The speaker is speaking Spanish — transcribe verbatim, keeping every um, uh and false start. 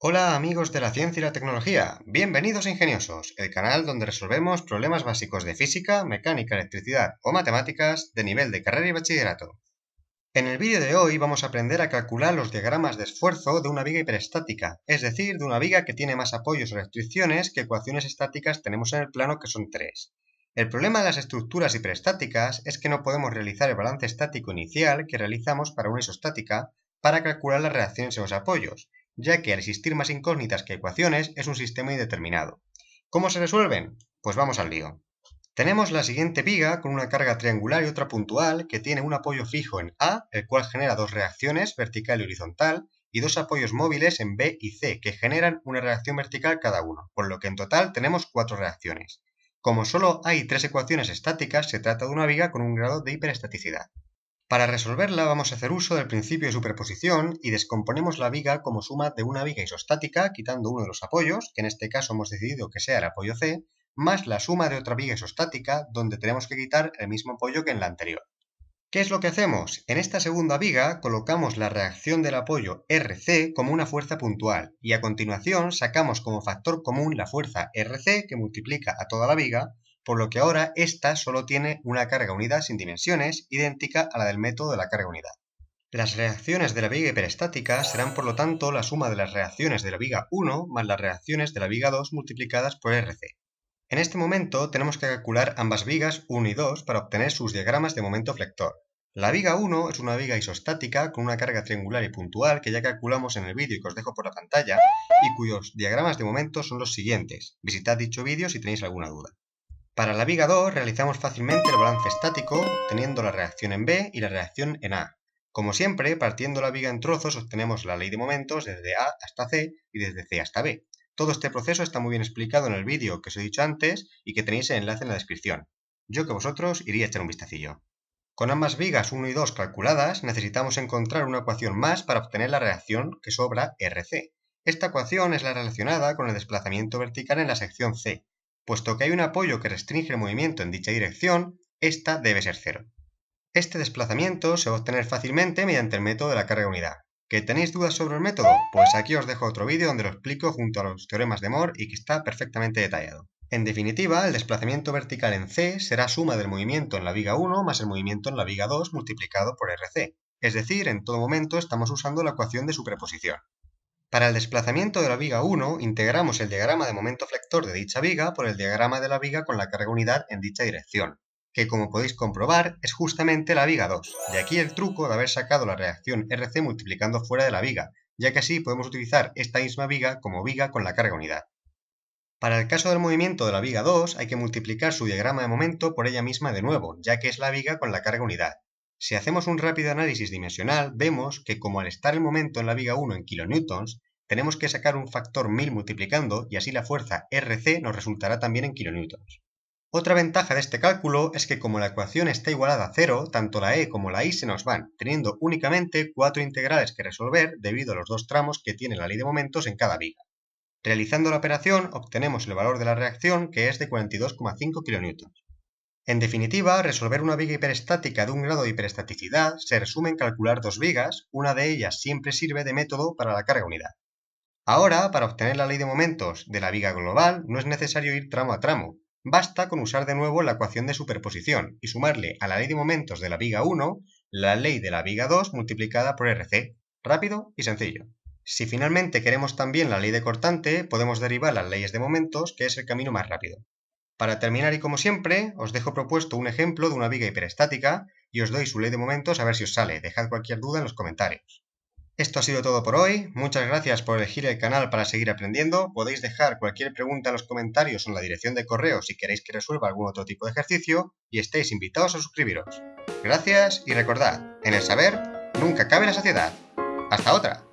Hola amigos de la ciencia y la tecnología, bienvenidos a Ingeniosos, el canal donde resolvemos problemas básicos de física, mecánica, electricidad o matemáticas de nivel de carrera y bachillerato. En el vídeo de hoy vamos a aprender a calcular los diagramas de esfuerzo de una viga hiperestática, es decir, de una viga que tiene más apoyos o restricciones que ecuaciones estáticas tenemos en el plano, que son tres. El problema de las estructuras hiperestáticas es que no podemos realizar el balance estático inicial que realizamos para una isostática para calcular las reacciones en los apoyos, ya que al existir más incógnitas que ecuaciones es un sistema indeterminado. ¿Cómo se resuelven? Pues vamos al lío. Tenemos la siguiente viga con una carga triangular y otra puntual que tiene un apoyo fijo en A, el cual genera dos reacciones, vertical y horizontal, y dos apoyos móviles en B y C, que generan una reacción vertical cada uno, por lo que en total tenemos cuatro reacciones. Como solo hay tres ecuaciones estáticas, se trata de una viga con un grado de hiperestaticidad. Para resolverla vamos a hacer uso del principio de superposición y descomponemos la viga como suma de una viga isostática quitando uno de los apoyos, que en este caso hemos decidido que sea el apoyo C, más la suma de otra viga isostática donde tenemos que quitar el mismo apoyo que en la anterior. ¿Qué es lo que hacemos? En esta segunda viga colocamos la reacción del apoyo R C como una fuerza puntual y a continuación sacamos como factor común la fuerza R C que multiplica a toda la viga, por lo que ahora esta solo tiene una carga unidad sin dimensiones, idéntica a la del método de la carga unidad. Las reacciones de la viga hiperestática serán por lo tanto la suma de las reacciones de la viga uno más las reacciones de la viga dos multiplicadas por R C. En este momento tenemos que calcular ambas vigas uno y dos para obtener sus diagramas de momento flector. La viga uno es una viga isostática con una carga triangular y puntual que ya calculamos en el vídeo y que os dejo por la pantalla y cuyos diagramas de momento son los siguientes. Visitad dicho vídeo si tenéis alguna duda. Para la viga dos realizamos fácilmente el balance estático obteniendo la reacción en B y la reacción en A. Como siempre, partiendo la viga en trozos obtenemos la ley de momentos desde A hasta C y desde C hasta B. Todo este proceso está muy bien explicado en el vídeo que os he dicho antes y que tenéis el enlace en la descripción. Yo que vosotros iría a echar un vistacillo. Con ambas vigas uno y dos calculadas necesitamos encontrar una ecuación más para obtener la reacción que sobra R C. Esta ecuación es la relacionada con el desplazamiento vertical en la sección C. Puesto que hay un apoyo que restringe el movimiento en dicha dirección, esta debe ser cero. Este desplazamiento se va a obtener fácilmente mediante el método de la carga unidad. ¿Que tenéis dudas sobre el método? Pues aquí os dejo otro vídeo donde lo explico junto a los teoremas de Mohr y que está perfectamente detallado. En definitiva, el desplazamiento vertical en C será suma del movimiento en la viga uno más el movimiento en la viga dos multiplicado por R C. Es decir, en todo momento estamos usando la ecuación de superposición. Para el desplazamiento de la viga uno, integramos el diagrama de momento flector de dicha viga por el diagrama de la viga con la carga unidad en dicha dirección, que como podéis comprobar es justamente la viga dos, de aquí el truco de haber sacado la reacción R C multiplicando fuera de la viga, ya que así podemos utilizar esta misma viga como viga con la carga unidad. Para el caso del movimiento de la viga dos hay que multiplicar su diagrama de momento por ella misma de nuevo, ya que es la viga con la carga unidad. Si hacemos un rápido análisis dimensional, vemos que como al estar el momento en la viga uno en kilonewtons, tenemos que sacar un factor mil multiplicando y así la fuerza R C nos resultará también en kilonewtons. Otra ventaja de este cálculo es que como la ecuación está igualada a cero, tanto la E como la I se nos van, teniendo únicamente cuatro integrales que resolver debido a los dos tramos que tiene la ley de momentos en cada viga. Realizando la operación obtenemos el valor de la reacción, que es de cuarenta y dos coma cinco kilonewtons. En definitiva, resolver una viga hiperestática de un grado de hiperestaticidad se resume en calcular dos vigas, una de ellas siempre sirve de método para la carga unidad. Ahora, para obtener la ley de momentos de la viga global, no es necesario ir tramo a tramo, basta con usar de nuevo la ecuación de superposición y sumarle a la ley de momentos de la viga uno la ley de la viga dos multiplicada por R C. Rápido y sencillo. Si finalmente queremos también la ley de cortante, podemos derivar las leyes de momentos, que es el camino más rápido. Para terminar y como siempre, os dejo propuesto un ejemplo de una viga hiperestática y os doy su ley de momentos a ver si os sale. Dejad cualquier duda en los comentarios. Esto ha sido todo por hoy. Muchas gracias por elegir el canal para seguir aprendiendo. Podéis dejar cualquier pregunta en los comentarios o en la dirección de correo si queréis que resuelva algún otro tipo de ejercicio y estéis invitados a suscribiros. Gracias y recordad, en el saber nunca cabe la saciedad. ¡Hasta otra!